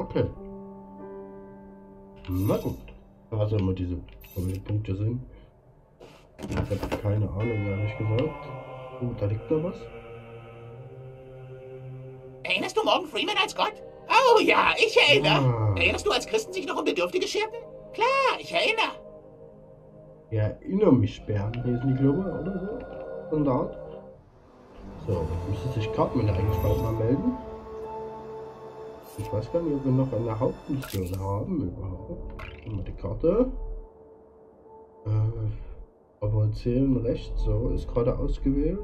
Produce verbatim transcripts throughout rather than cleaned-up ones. Okay. Na gut. Was immer diese Punkte sind. Ich habe keine Ahnung, ehrlich gesagt. Oh, da liegt noch was. Erinnerst du morgen Freeman als Gott? Oh ja, ich erinnere. Ah. Erinnerst du als Christen sich noch um Bedürftige scherten? Klar, ich erinnere. Ja, erinnere mich, Bernd. Hier ist die Glocke oder so. Und da. So, müsste sich Cartman eigentlich mal melden. Ich weiß gar nicht, ob wir noch eine Hauptmission haben überhaupt. Nehmen wir die Karte. Äh, aber zählen rechts so, ist gerade ausgewählt.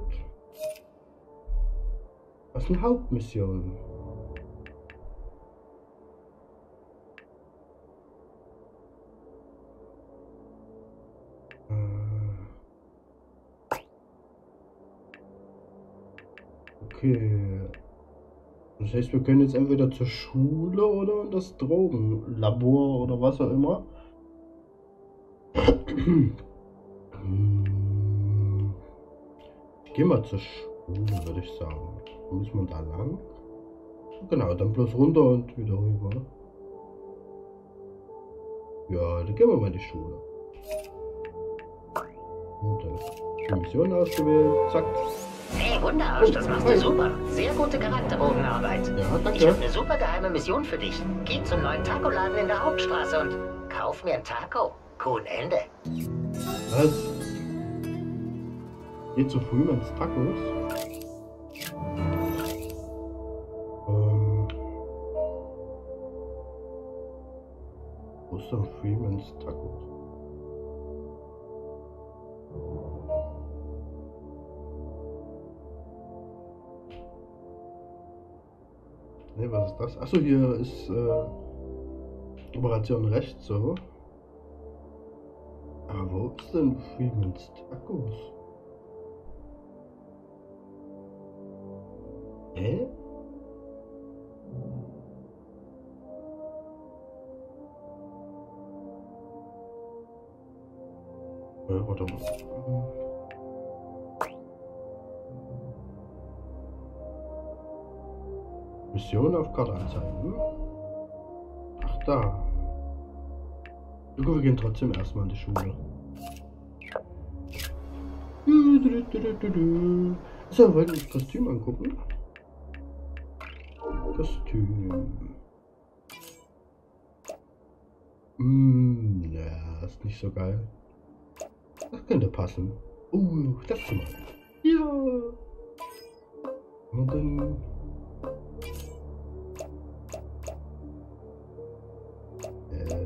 Was ist eine Hauptmission? Okay. Das heißt, wir können jetzt entweder zur Schule oder in das Drogenlabor oder was auch immer. Ich gehe mal zur Schule, würde ich sagen. Muss man da lang? Genau, dann bloß runter und wieder rüber. Ja, dann gehen wir mal in die Schule. Und dann ist die Mission ausgewählt. Zack. Hey, Wunderarsch, das machst du super. Sehr gute Charakterbogenarbeit. Ja, danke. Ich habe eine super geheime Mission für dich. Geh zum neuen Taco-Laden in der Hauptstraße und kauf mir ein Taco. Cool, Ende. Was? Geht zu früh ins Tacos? Ähm. Wo ist denn Freemans Tacos? Ne, was ist das? Achso, hier ist äh, Operation rechts, so. Aber wo ist denn Freemans Tacos? Hä? Äh? Ja, warte mal. Mission auf Karte anzeigen. Ach da. Wir gehen trotzdem erstmal in die Schule. So, wollte ich das Kostüm angucken. Kostüm. Hm, ja, ist nicht so geil. Das könnte passen. Uh, das zu machen. Ja. Und dann.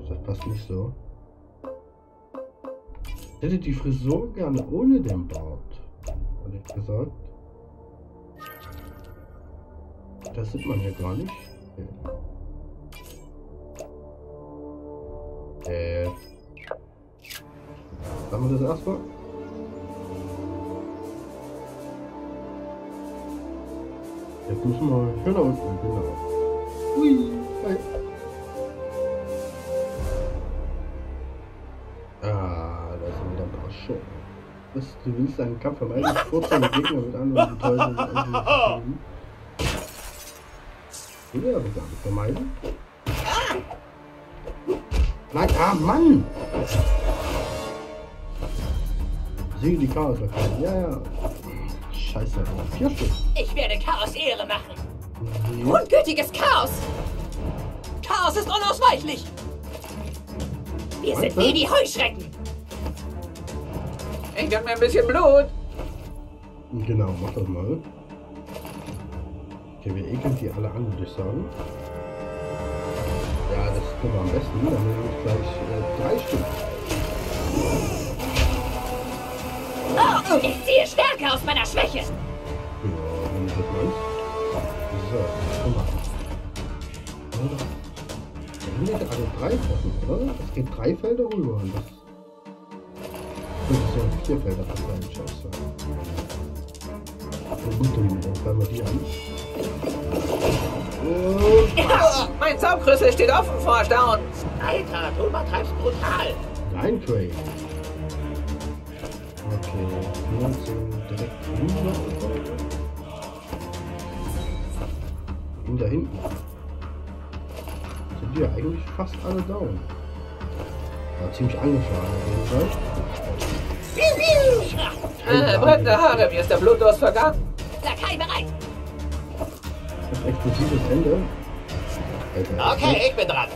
Das passt nicht so. Ich hätte die Frisur gerne ohne den Bart, ehrlich gesagt. Das sieht man ja gar nicht. Äh. Machen wir das erstmal? Jetzt müssen wir schön nach unten, genau. Ui, hi. Du willst einen Kampf am eigenen Vorteil mit Gegner mit anderen Teufeln. Will er aber gar nicht vermeiden. Nein, ah Mann! Sieh die Chaos, okay. Ja, ja. Scheiße, vier Stück. Ich werde Chaos Ehre machen. Ja. Ungültiges Chaos! Chaos ist unausweichlich! Wir sind wie die Heuschrecken! Ich hab mir ein bisschen Blut. Genau, mach das mal. Okay, wir ekeln die alle an, würde ich sagen. Ja, das können wir am besten. Dann nehmen wir gleich äh, drei Stück. Oh, ich ziehe Stärke aus meiner Schwäche. Ja, wenn ich das weiß. So, das können wir. Dann sind jetzt alle drei Felder, oder? Es geht drei Felder rüber und das. Vier Felder an seinen Chefs. Dann wir die an. Ja, mein Zaubkrüssel steht offen vor Erstaunen. Alter, du übertreibst brutal. Nein, Craig. Okay, neunzehn direkt rüber. Und da hinten. sind ja eigentlich fast alle down. War ziemlich angeschlagen auf jeden Fall. Äh, brennende Haare, mir ist der Blut aus vergangen. Der Kai bereit. Das ist echt ein gutes Ende. Alter, okay, ich bin dran.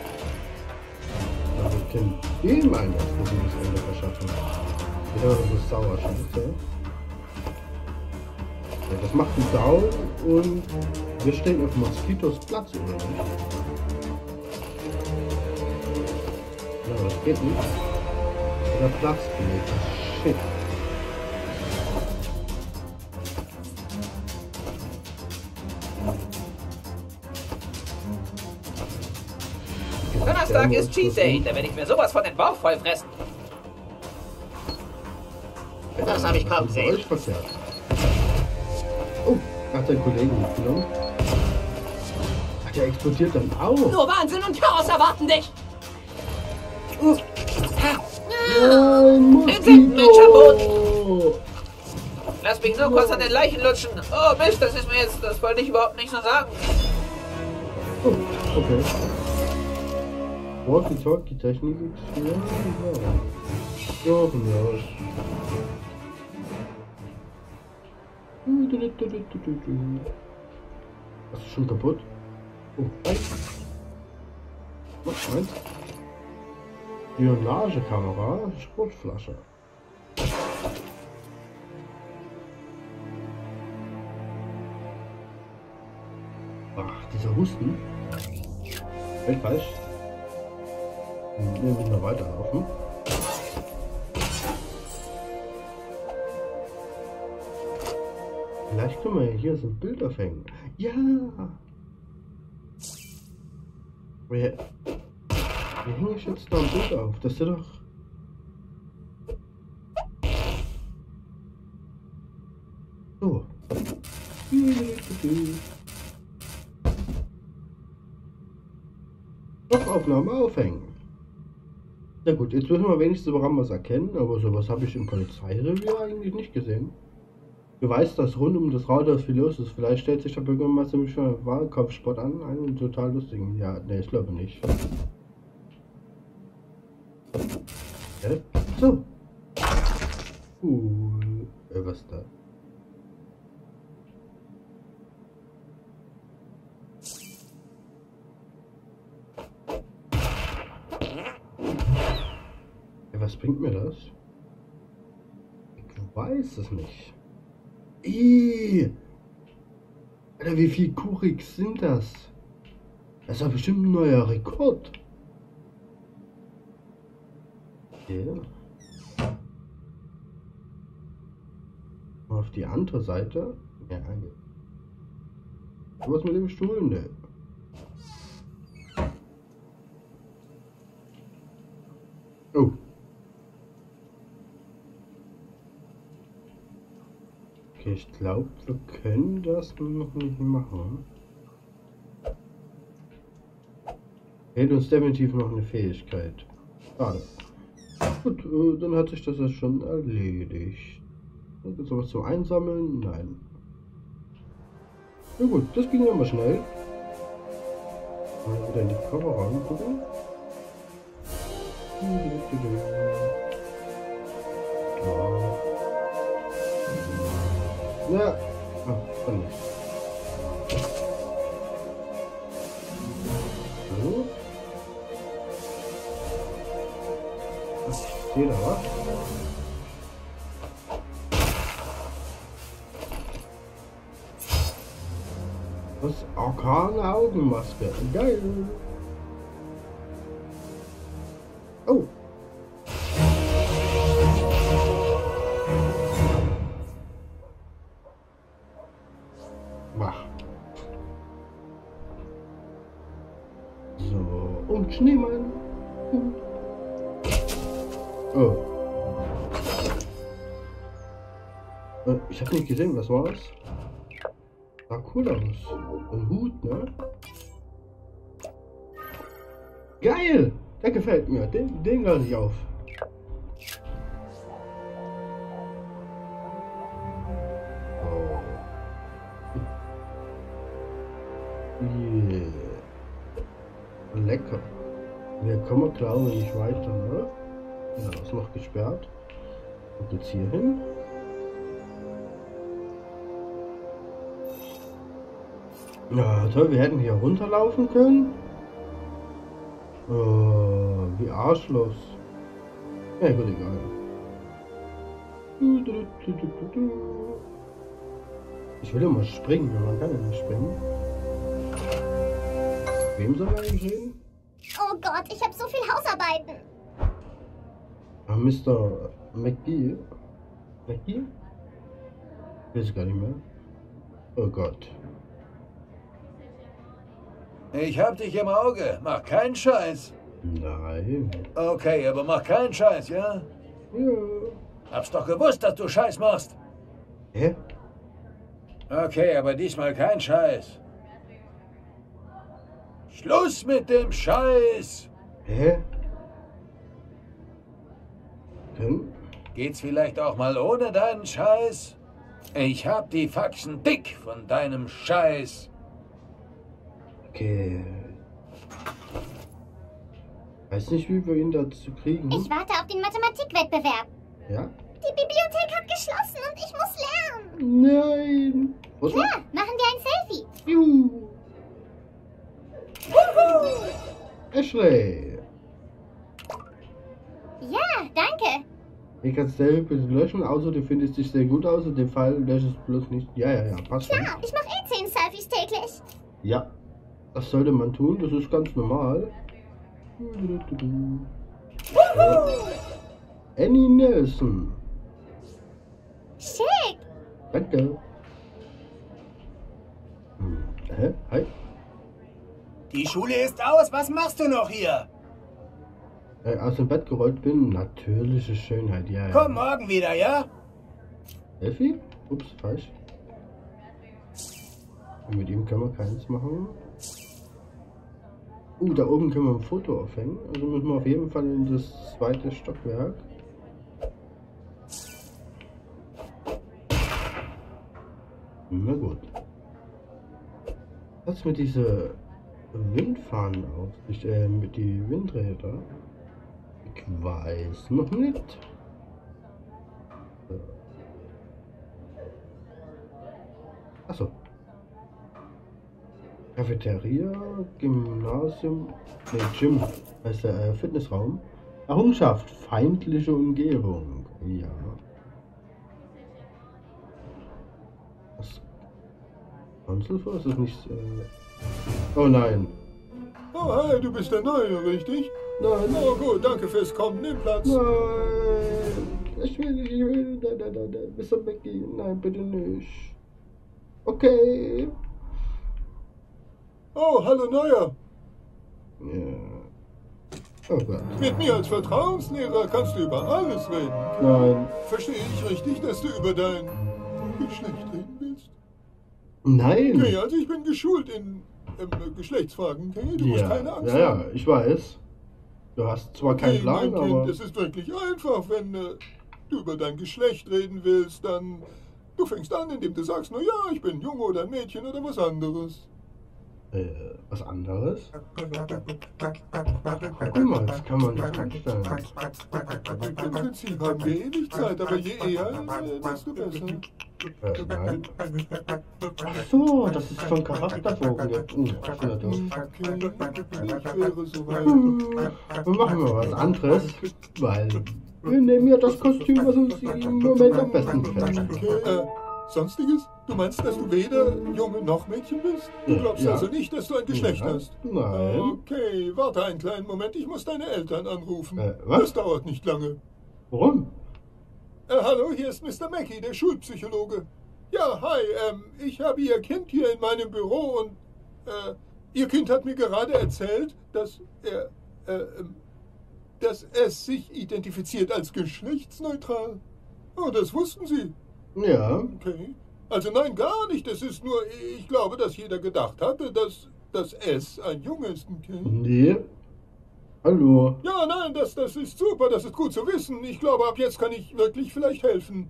Aber ich kann jedem ein gutes Ende verschaffen. Wieder so eine Sauerschütze. Ja, das macht einen Down und wir stehen auf Moskitos Platz, oder nicht? Ja, aber das geht nicht. Oder Platz gelegt. Shit. Donnerstag ist Cheat Day, da werde ich mir sowas von den Bauch voll fressen. Das habe ich kaum gesehen. Oh, hat der Kollege mitgenommen. Ach, der explodiert dann auch. Nur Wahnsinn und Chaos erwarten dich. Uh. Nein, Moskito. Oh. Lass mich so kurz an den Leichen lutschen. Oh Mist, das ist mir jetzt, das wollte ich überhaupt nicht so sagen. Oh, okay. Walkie-Talkie-Technik ist ja, ja. So, ja. Das ist schon kaputt. Oh, was meint? Spionagekamera, Sportflasche. Ach, dieser Husten. Fällt falsch. Hier müssen wir weiterlaufen. Vielleicht können wir hier so ein Bild aufhängen. Ja! Wir, wir hängen jetzt da ein Bild auf. Das ist ja doch... So. Noch Aufnahme aufhängen. Na gut, jetzt müssen wir wenigstens woran was erkennen, aber sowas habe ich im Polizeirevier eigentlich nicht gesehen. Du weißt, dass rund um das Rathaus viel los ist. Vielleicht stellt sich der Bürgermeister mich schon einen Wahlkampfsport an. Einen total lustigen. Ja, ne, ich glaube nicht. Äh, so. Uh, äh, was da? Äh, was bringt mir das? Ich weiß es nicht. Ihhh. Alter, wie viel Kurix sind das? Das ist ja bestimmt ein neuer Rekord. Okay. Auf die andere Seite. Ja, danke. Was mit dem Stuhl, ne? Oh. Ich glaube, wir können das noch nicht machen. Hält uns definitiv noch eine Fähigkeit. Schade. Gut, dann hat sich das ja schon erledigt. Gibt es was zum Einsammeln? Nein. Na gut, das ging ja mal schnell. Mal wieder in die Kamera angucken. Ja. Ja, ah, dann nicht. So. Das ist jeder, was? Das ist Orkan-Augenmaske. Geil! Oh! Schneemann. Oh. Ich habe nicht gesehen, was war das? Sah cool aus. Ein Hut, ne? Geil! Der gefällt mir. Den, den lasse ich auf. Oh. Yeah. Lecker. Wir kommen, glaube ich, nicht weiter, oder? Ja, ist noch gesperrt. Und jetzt hier hin. Ja, toll, wir hätten hier runterlaufen können. Oh, wie arschlos. Ja, gut, egal. Ich will ja mal springen, aber man kann ja nicht springen. Wem soll man eigentlich reden? Oh Gott, ich habe so viel Hausarbeiten. Ah, Mister McGee. McGee? Weiß ich gar nicht mehr. Oh Gott. Ich hab dich im Auge. Mach keinen Scheiß. Nein. Okay, aber mach keinen Scheiß, ja? Ja. Hab's doch gewusst, dass du Scheiß machst. Hä? Okay, aber diesmal kein Scheiß. Schluss mit dem Scheiß! Hä? Hm? Geht's vielleicht auch mal ohne deinen Scheiß? Ich hab die Faxen dick von deinem Scheiß. Okay. Weiß nicht, wie wir ihn dazu kriegen. Ich warte auf den Mathematikwettbewerb. Ja? Die Bibliothek hat geschlossen und ich muss lernen. Nein. Was? Klar, machen wir ein Selfie. Juhu. Juhu. Ashley. Ja, danke. Ich kann es selber löschen, außer du findest dich sehr gut aus und den Fall löschst du bloß nicht. Ja, ja, ja, passt. Klar, ich mache eh zehn Selfies täglich. Ja, das sollte man tun, das ist ganz normal. Ja. Annie Nelson. Schick. Danke. Hm. Hä? Hi. Die Schule ist aus. Was machst du noch hier? Äh, aus dem Bett gerollt bin. Natürliche Schönheit, ja. Komm ja. Morgen wieder, ja? Elfie? Ups, falsch. Und mit ihm können wir keins machen. Uh, da oben können wir ein Foto aufhängen. Also müssen wir auf jeden Fall in das zweite Stockwerk. Na gut. Was mit diese Windfahnen auf? Ich, äh, mit die Windräder? Ich weiß noch nicht. So. Achso. Cafeteria, Gymnasium, nee, Gym, heißt der äh, Fitnessraum. Errungenschaft, feindliche Umgebung. Ja. Was? Sonst ist es nicht. Äh... Oh nein. Oh, hey, du bist der Neue, richtig? Nein. Oh, gut, danke fürs Kommen, nimm Platz. Nein. Ich will nicht, ich will. Nein, nein, nein, nein. Mister McGee, nein, bitte nicht. Okay. Oh, hallo Neuer. Ja. Oh Gott. Mit mir als Vertrauenslehrer kannst du über alles reden. Nein. Verstehe ich richtig, dass du über dein Geschlecht reden willst? Nein. Okay, also ich bin geschult in ähm, Geschlechtsfragen, okay? Du ja. musst keine Angst ja, haben. Ja, ich weiß. Du hast zwar keinen nee, Plan, mein Kind, aber... es ist wirklich einfach, wenn äh, du über dein Geschlecht reden willst, dann... Du fängst an, indem du sagst, na ja, ich bin Junge oder Mädchen oder was anderes. Äh, was anderes? Guck mal, das kann man nicht anstellen. Im Prinzip haben wir eh nicht Zeit, aber je eher, äh, desto besser. Äh, nein. Ach so, das ist schon Charakterbogen. Oh, das ist ja doof. Okay, ich wäre soweit. Hm, machen wir was anderes, weil wir nehmen ja das Kostüm, was uns im Moment am besten fällt. Okay, äh, Sonstiges? Du meinst, dass du weder Junge noch Mädchen bist? Du glaubst ja. also nicht, dass du ein Geschlecht ja. hast? Nein. Okay, warte einen kleinen Moment, ich muss deine Eltern anrufen. Äh, was? Das dauert nicht lange. Warum? Äh, hallo, hier ist Mister Mackey, der Schulpsychologe. Ja, hi, ähm, ich habe Ihr Kind hier in meinem Büro und, äh, Ihr Kind hat mir gerade erzählt, dass er, äh, dass es sich identifiziert als geschlechtsneutral. Oh, das wussten Sie. Ja. Okay. Also nein, gar nicht. Das ist nur, ich glaube, dass jeder gedacht hatte, dass das S ein Junge ist. Okay? Nee. Hallo. Ja, nein, das, das ist super. Das ist gut zu wissen. Ich glaube, ab jetzt kann ich wirklich vielleicht helfen.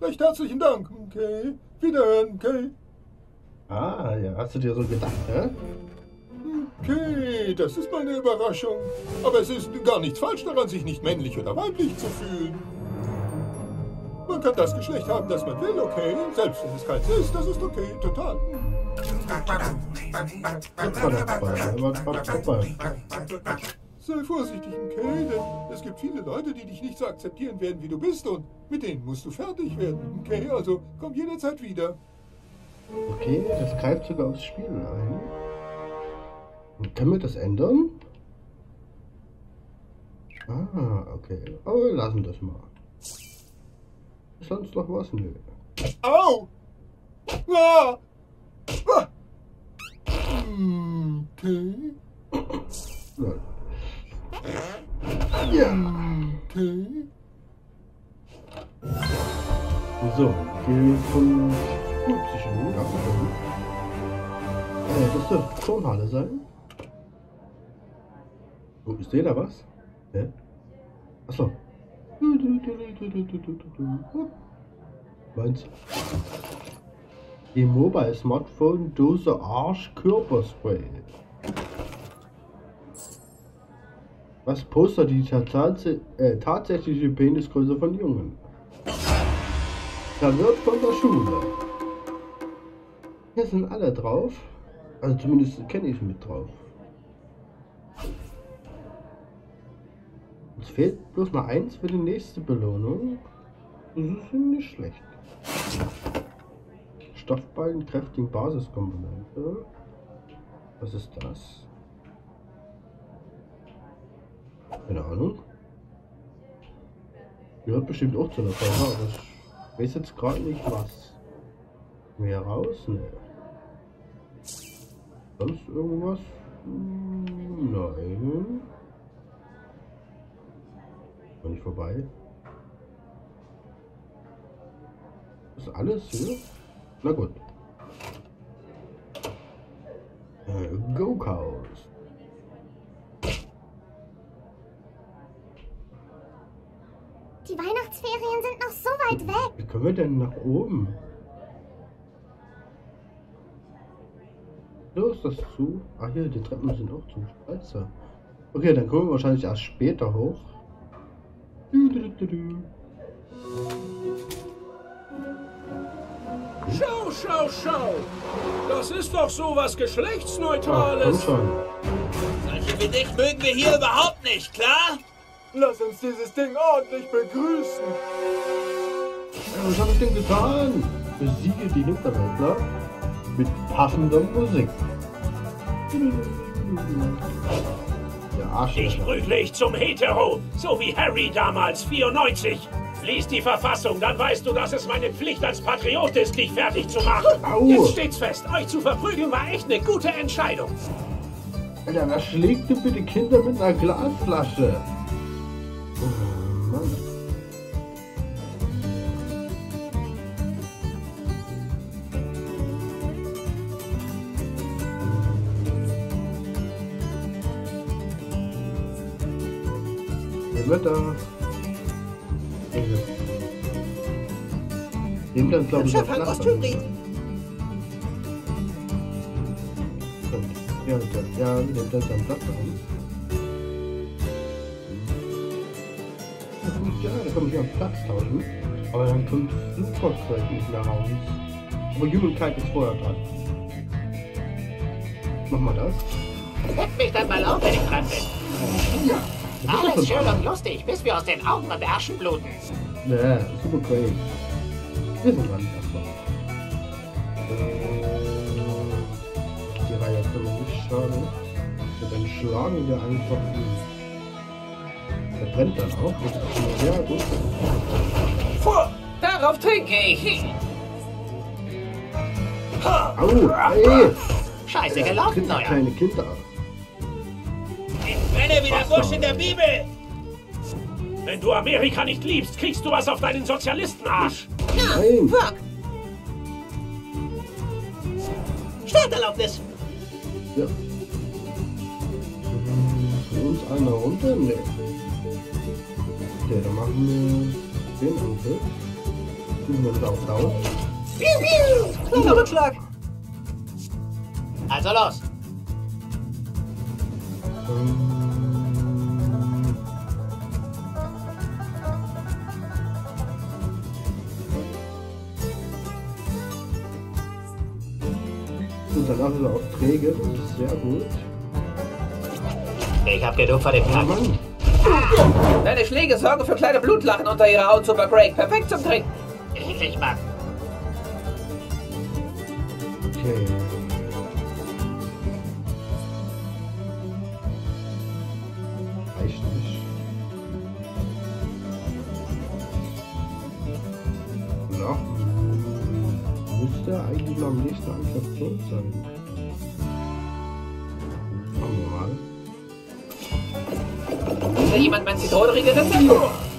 Recht herzlichen Dank. Okay. Wiederhören. Okay. Ah, ja. Hast du dir so gedacht, hä? Hm. Okay, das ist mal eine Überraschung. Aber es ist gar nichts falsch daran, sich nicht männlich oder weiblich zu fühlen. Man kann das Geschlecht haben, das man will, okay? Selbst wenn es keins ist, das ist okay, total. Sei vorsichtig, okay, denn es gibt viele Leute, die dich nicht so akzeptieren werden, wie du bist, und mit denen musst du fertig werden, okay? Also komm jederzeit wieder. Okay, das greift sogar aufs Spiel ein. Und können wir das ändern? Ah, okay. Aber wir lassen das mal. Ist sonst noch was? Nö. Au! Ah! Ah! Okay. Ja. Okay. So, gehen von gut sich gut abgehoben. Äh, das dürfte Turnhalle sein. Wo ist der da was? Hä? Achso. Meins. Die Mobile Smartphone Dose Arsch Körperspray. Was postet die tats äh, tatsächliche Penisgröße von Jungen? Da wird von der Schule. Hier sind alle drauf. Also zumindest kenne ich mit drauf. Es fehlt bloß mal eins für die nächste Belohnung. Das ist nicht schlecht. Stoffballen, kräftigen Basiskomponente. Was ist das? Keine Ahnung. Gehört bestimmt auch zu einer Sache, aber ich weiß jetzt gerade nicht was. Mehr raus? Ne. Sonst irgendwas? Nein. War nicht vorbei. Ist alles hier? Na gut. Äh, Go-Cows. Die Weihnachtsferien sind noch so weit weg. Wie können wir denn nach oben? So ist das zu. Ach hier, die Treppen sind auch zu. Scheiße. Okay, dann kommen wir wahrscheinlich erst später hoch. Du, du, du, du. Schau, schau, schau. Das ist doch so was Geschlechtsneutrales. Ah, solche wie dich mögen wir hier überhaupt nicht, klar? Lass uns dieses Ding ordentlich begrüßen. Was habe ich denn getan? Besiege die Hinterwäldler mit passender Musik. Der Arsch. Ich prügle zum Hetero, so wie Harry damals, vierundneunzig. Lies die Verfassung, dann weißt du, dass es meine Pflicht als Patriot ist, dich fertig zu machen. Au. Jetzt steht's fest, euch zu verprügeln war echt eine gute Entscheidung. Alter, was schlägt du bitte Kinder mit einer Glasflasche? Wetter. Dem dann glaube ich aus Thüringen. Ja, ja, nimmt das am Platz an. Ja, da kann man sich am Platz tauschen. Aber dann kommt super Craig nicht mehr raus. Aber Jügelkeit ist vorher dran. Machen wir das. Hebt mich dann mal auf, wenn ich dran bin. Ja. Alles schön und lustig, bis wir aus den Augen und Ärschen bluten. Ja, super cool. Wir sind dran. Die Reihe können wir nicht schaden. Und dann schlagen wir einfach den. Der brennt dann auch. Ja, gut. Vor! Darauf trinke ich! Au! Ey. Scheiße, gelaufen, Neuer! Kleine Kinder. Wie der Busch in der Bibel! Wenn du Amerika nicht liebst, kriegst du was auf deinen Sozialistenarsch! Ja, fuck! Starterlaubnis! Ja. Für uns einer runter? Ne. Okay, dann machen wir den Angriff. Tun wir uns auch drauf. Piu, piu! Kleiner Rückschlag! Also los! Und dann haben wir auch Träge und sehr gut. Ich hab genug von dem Kampf. Deine Schläge sorgen für kleine Blutlachen unter ihrer Haut, Super Craig. Perfekt zum Trinken. Ich mag. Okay. Reicht nicht. Ja. Müsste eigentlich am nächsten Angriff tot sein. Machen wir mal. Will jemand mein Zitronenriegel ritzen?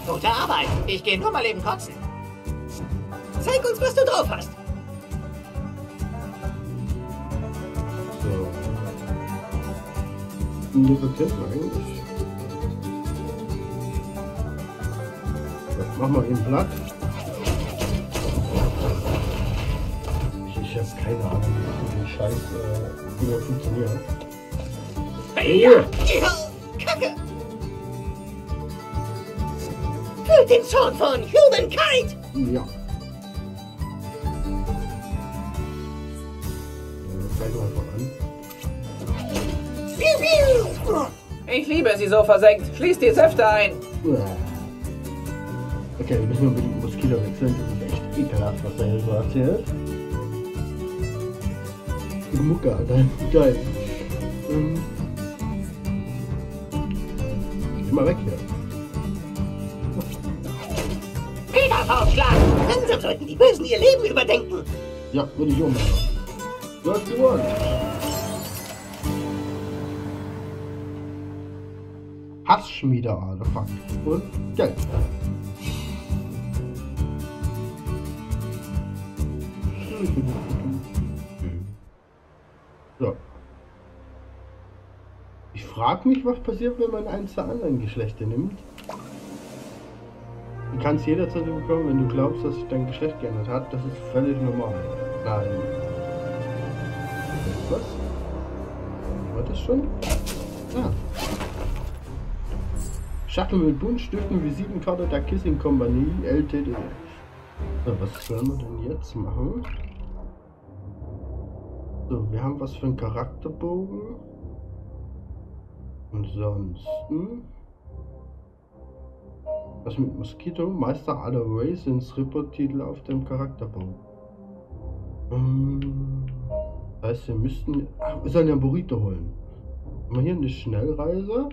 Gute Arbeit. Ich gehe nur mal eben kotzen. Zeig uns, was du drauf hast. So. Wie verkehrt man eigentlich? Das machen wir eben platt. Ich habe keine Ahnung, wie den Scheiß äh, wieder funktioniert. Hey, ja. Kacke! Fühlt den Zorn von Humankind! Ja. Ich liebe sie so versenkt. Schließt die Säfte ein. Okay, wir müssen unbedingt über das Kilo wechseln. Das ist echt ekelhaft, was der hier so erzählt. Die Mucke, Alter. Geil. Ähm. Ich bin mal weg hier. Peter Faustschlag! Langsam sollten die Bösen ihr Leben überdenken. Ja, würde ich ummachen. Du hast gewonnen. Hassschmieder, Artefakt und Geld. So. Ich frage mich, was passiert, wenn man eins der anderen Geschlechter nimmt. Du kannst jederzeit bekommen, wenn du glaubst, dass sich dein Geschlecht geändert hat. Das ist völlig normal. Nein. Was? War das schon? Ah. Schachtel mit Buntstiften, Visitenkarte der Kissing Company L T D. So, was sollen wir denn jetzt machen? So, wir haben was für einen Charakterbogen. Ansonsten. Was mit Moskito? Meister aller Raisins Report-Titel auf dem Charakterbogen. Hm, das heißt, wir müssten. Ach, wir sollen ja Burrito holen. Haben wir hier eine Schnellreise?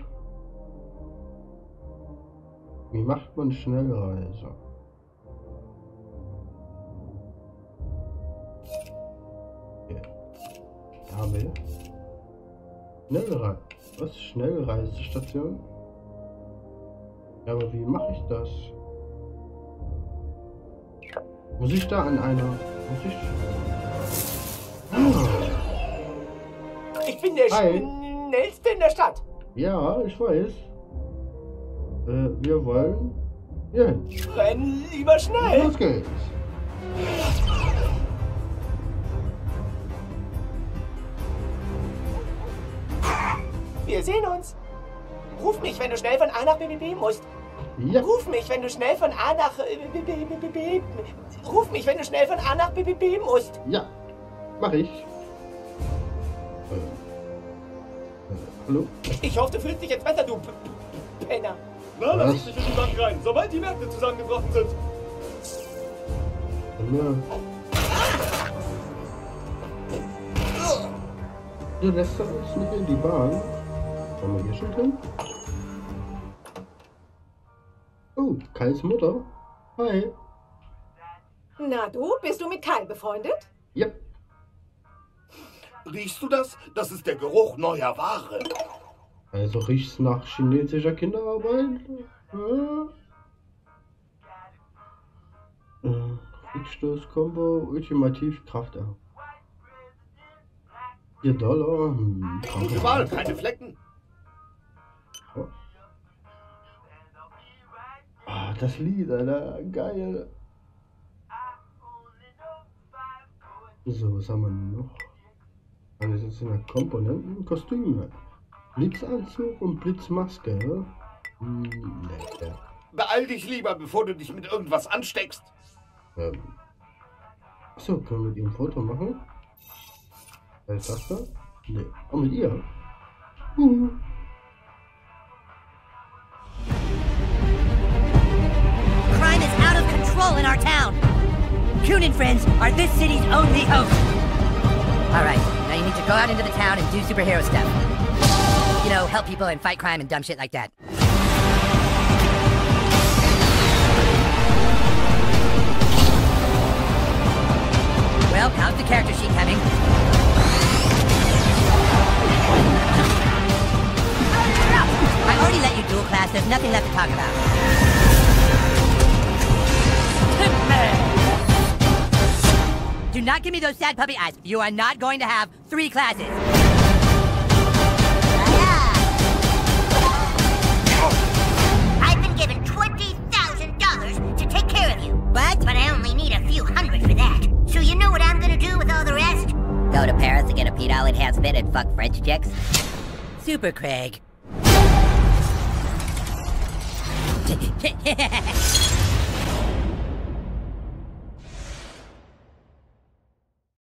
Wie macht man Schnellreise? Okay. Da haben wir Schnellreise. Was? Schnellreisestation? Ja, aber wie mache ich das? Muss ich da an einer... Muss ich... Ah. Ich bin der Hi. Schnellste in der Stadt. Ja, ich weiß. Äh, wir wollen... Ja. Rennen lieber schnell! Los geht's! Wir sehen uns! Ruf mich, wenn du schnell von A nach B, B, B musst! Ja. Ruf mich, wenn du schnell von A nach... B, B, B, B, B. Ruf mich, wenn du schnell von A nach B, B, B musst! Ja, mach ich! Äh. Äh, hallo? Ich hoffe, du fühlst dich jetzt besser, du Penner! Na, lass dich nicht in die Bank rein, sobald die Märkte zusammengebrochen sind. Du lässt doch uns nicht in die Bahn. Wollen wir hier schon hin? Oh, Kais Mutter. Hi. Na du, bist du mit Kai befreundet? Ja. Riechst du das? Das ist der Geruch neuer Ware. Also riecht's nach chinesischer Kinderarbeit? Ja. Äh, Rückstoß-Kombo, ultimativ Kraft. vier Dollar. Hm, gute Wahl, keine Flecken. Oh. Oh, das Lied, Alter, geil. So, was haben wir noch? Also sind es Komponenten, Kostüme. Blitzanzug und Blitzmaske, ne? Hm, nee, nee. Beeil dich lieber, bevor du dich mit irgendwas ansteckst. Ähm. Achso, können wir mit ihm ein Foto machen? Was ist das da? Nee. Oh, mit ihr? Mhm. Crime is out of control in our town. Coon and friends are this city's only hope. Alright, now you need to go out into the town and do superhero stuff. You know, help people and fight crime and dumb shit like that. Well, how's the character sheet coming? I already let you dual class, there's nothing left to talk about. Do not give me those sad puppy eyes. You are not going to have three classes. I've been given twenty thousand dollars to take care of you. What? But I only need a few hundred for that. So you know what I'm gonna do with all the rest? Go to Paris and get a pedal enhancement and fuck French chicks? Super Craig.